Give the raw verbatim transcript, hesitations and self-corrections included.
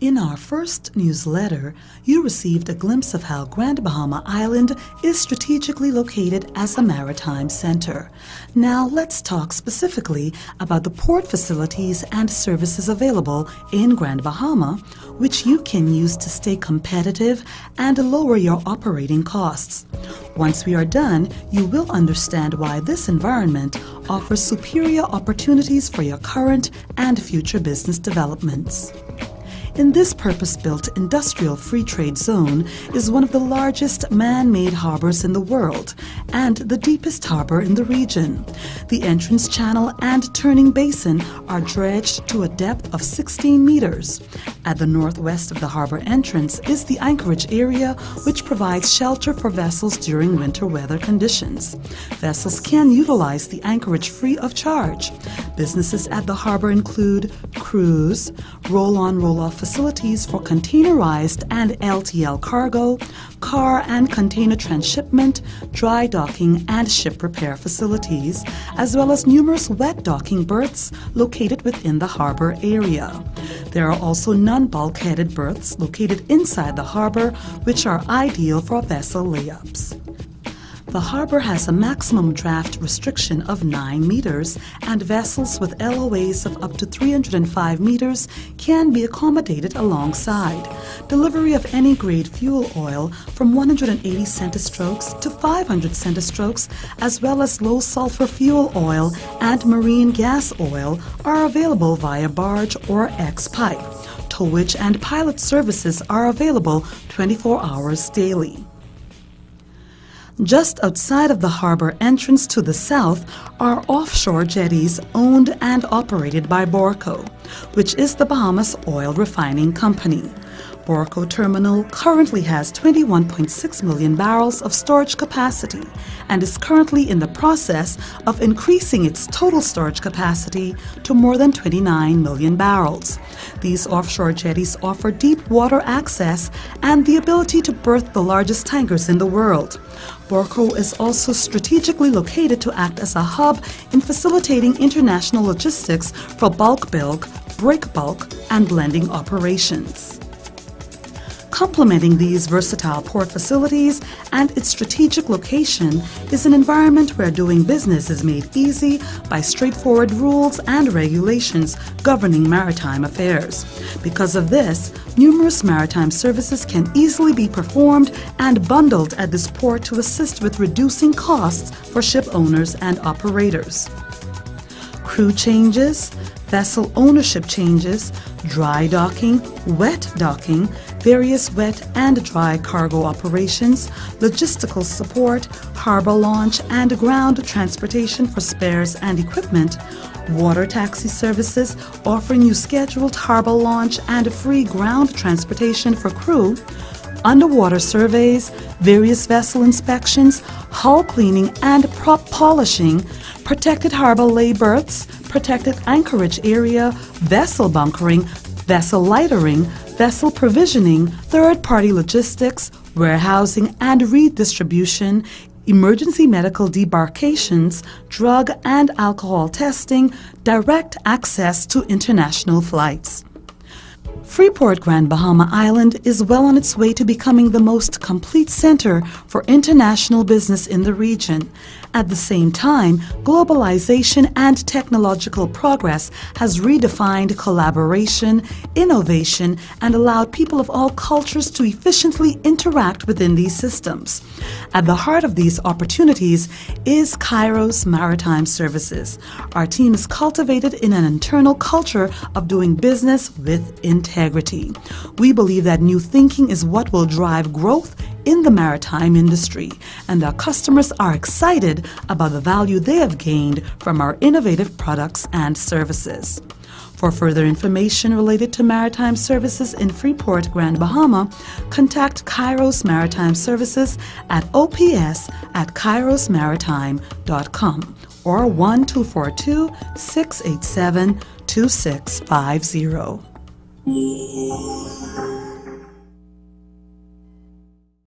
In our first newsletter, you received a glimpse of how Grand Bahama Island is strategically located as a maritime center. Now let's talk specifically about the port facilities and services available in Grand Bahama, which you can use to stay competitive and lower your operating costs. Once we are done, you will understand why this environment offers superior opportunities for your current and future business developments. In this purpose-built industrial free trade zone is one of the largest man-made harbors in the world and the deepest harbor in the region. The entrance channel and turning basin are dredged to a depth of sixteen meters. At the northwest of the harbor entrance is the anchorage area, which provides shelter for vessels during winter weather conditions. Vessels can utilize the anchorage free of charge. Businesses at the harbor include cruise, roll-on, roll-off facilities, facilities for containerized and L T L cargo, car and container transshipment, dry docking and ship repair facilities, as well as numerous wet docking berths located within the harbor area. There are also non-bulkheaded berths located inside the harbor, which are ideal for vessel layups. The harbor has a maximum draft restriction of nine meters, and vessels with L O As of up to three hundred five meters can be accommodated alongside. Delivery of any grade fuel oil from one hundred eighty centistrokes to five hundred centistrokes, as well as low sulfur fuel oil and marine gas oil, are available via barge or X-pipe. Towage and pilot services are available twenty-four hours daily. Just outside of the harbor entrance to the south are offshore jetties owned and operated by Borco, which is the Bahamas oil refining company. Borco Terminal currently has twenty-one point six million barrels of storage capacity and is currently in the process of increasing its total storage capacity to more than twenty-nine million barrels. These offshore jetties offer deep water access and the ability to berth the largest tankers in the world. Borco is also strategically located to act as a hub in facilitating international logistics for bulk bulk, break bulk, and blending operations. Complementing these versatile port facilities and its strategic location is an environment where doing business is made easy by straightforward rules and regulations governing maritime affairs. Because of this, numerous maritime services can easily be performed and bundled at this port to assist with reducing costs for ship owners and operators. Crew changes, vessel ownership changes, dry docking, wet docking, various wet and dry cargo operations, logistical support, harbor launch and ground transportation for spares and equipment, water taxi services offering you scheduled harbor launch and free ground transportation for crew, underwater surveys, various vessel inspections, hull cleaning and prop polishing, protected harbor lay berths, protected anchorage area, vessel bunkering, vessel lightering, vessel provisioning, third-party logistics, warehousing and redistribution, emergency medical debarkations, drug and alcohol testing, direct access to international flights. Freeport, Grand Bahama Island is well on its way to becoming the most complete center for international business in the region. At the same time, globalization and technological progress has redefined collaboration, innovation, and allowed people of all cultures to efficiently interact within these systems. At the heart of these opportunities is Kairos Maritime Services. Our team is cultivated in an internal culture of doing business with intent. Integrity. We believe that new thinking is what will drive growth in the maritime industry, and our customers are excited about the value they have gained from our innovative products and services. For further information related to maritime services in Freeport, Grand Bahama, contact Kairos Maritime Services at ops at kairos maritime dot com or one two four two, six eight seven, two six five zero. Yeah.